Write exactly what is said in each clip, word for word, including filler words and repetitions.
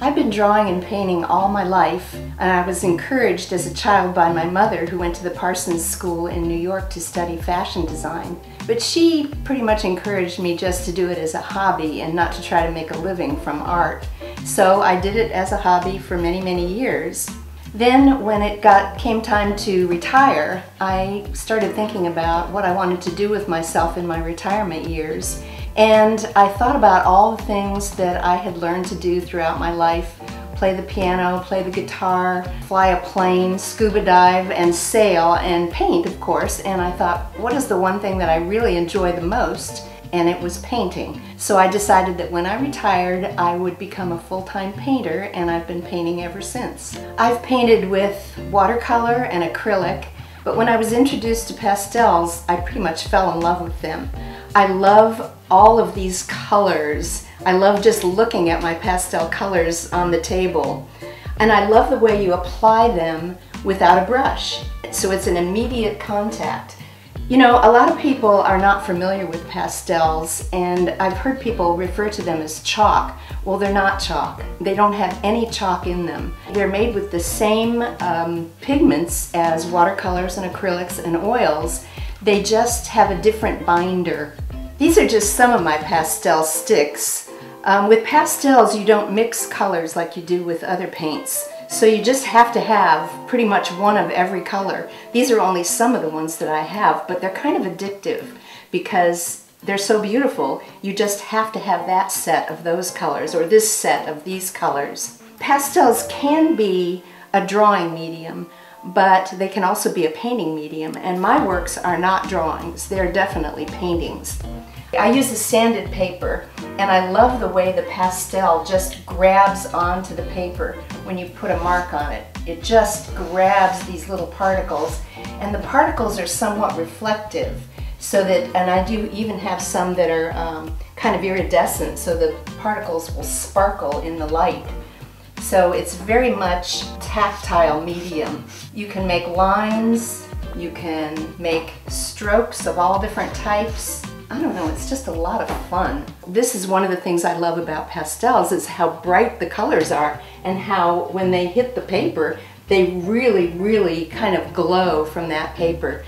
I've been drawing and painting all my life, and I was encouraged as a child by my mother, who went to the Parsons School in New York to study fashion design. But she pretty much encouraged me just to do it as a hobby and not to try to make a living from art. So I did it as a hobby for many, many years. Then when it got, came time to retire, I started thinking about what I wanted to do with myself in my retirement years. And I thought about all the things that I had learned to do throughout my life. Play the piano, play the guitar, fly a plane, scuba dive, and sail, and paint, of course. And I thought, what is the one thing that I really enjoy the most? And it was painting. So I decided that when I retired, I would become a full-time painter, and I've been painting ever since. I've painted with watercolor and acrylic, but when I was introduced to pastels, I pretty much fell in love with them. I love all of these colors. I love just looking at my pastel colors on the table. And I love the way you apply them without a brush. So it's an immediate contact. You know, a lot of people are not familiar with pastels, and I've heard people refer to them as chalk. Well, they're not chalk. They don't have any chalk in them. They're made with the same um, pigments as watercolors and acrylics and oils. They just have a different binder. These are just some of my pastel sticks. Um, with pastels, you don't mix colors like you do with other paints. So you just have to have pretty much one of every color. These are only some of the ones that I have, but they're kind of addictive because they're so beautiful. You just have to have that set of those colors or this set of these colors. Pastels can be a drawing medium, but they can also be a painting medium, and my works are not drawings. They're definitely paintings. I use a sanded paper, and I love the way the pastel just grabs onto the paper when you put a mark on it. It just grabs these little particles, and the particles are somewhat reflective, so that, and I do even have some that are um, kind of iridescent, so the particles will sparkle in the light. So it's very much tactile medium. You can make lines, you can make strokes of all different types. I don't know, it's just a lot of fun. This is one of the things I love about pastels, is how bright the colors are and how when they hit the paper, they really, really kind of glow from that paper.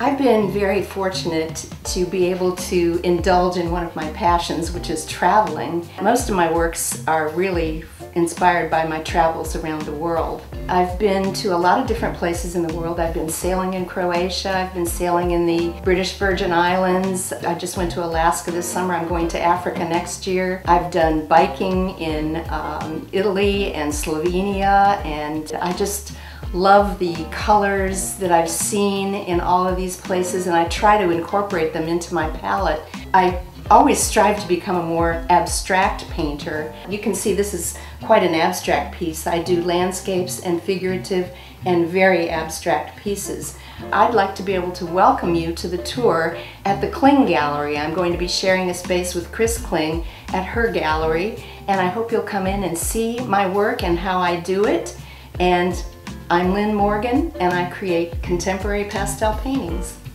I've been very fortunate to be able to indulge in one of my passions, which is traveling. Most of my works are really inspired by my travels around the world. I've been to a lot of different places in the world. I've been sailing in Croatia, I've been sailing in the British Virgin Islands, I just went to Alaska this summer, I'm going to Africa next year. I've done biking in um, Italy and Slovenia, and I just love the colors that I've seen in all of these places, and I try to incorporate them into my palette. I always strive to become a more abstract painter. You can see this is quite an abstract piece. I do landscapes and figurative and very abstract pieces. I'd like to be able to welcome you to the tour at the Kling Gallery. I'm going to be sharing a space with Chris Kling at her gallery, and I hope you'll come in and see my work and how I do it. And I'm Lynn Morgan, and I create contemporary pastel paintings.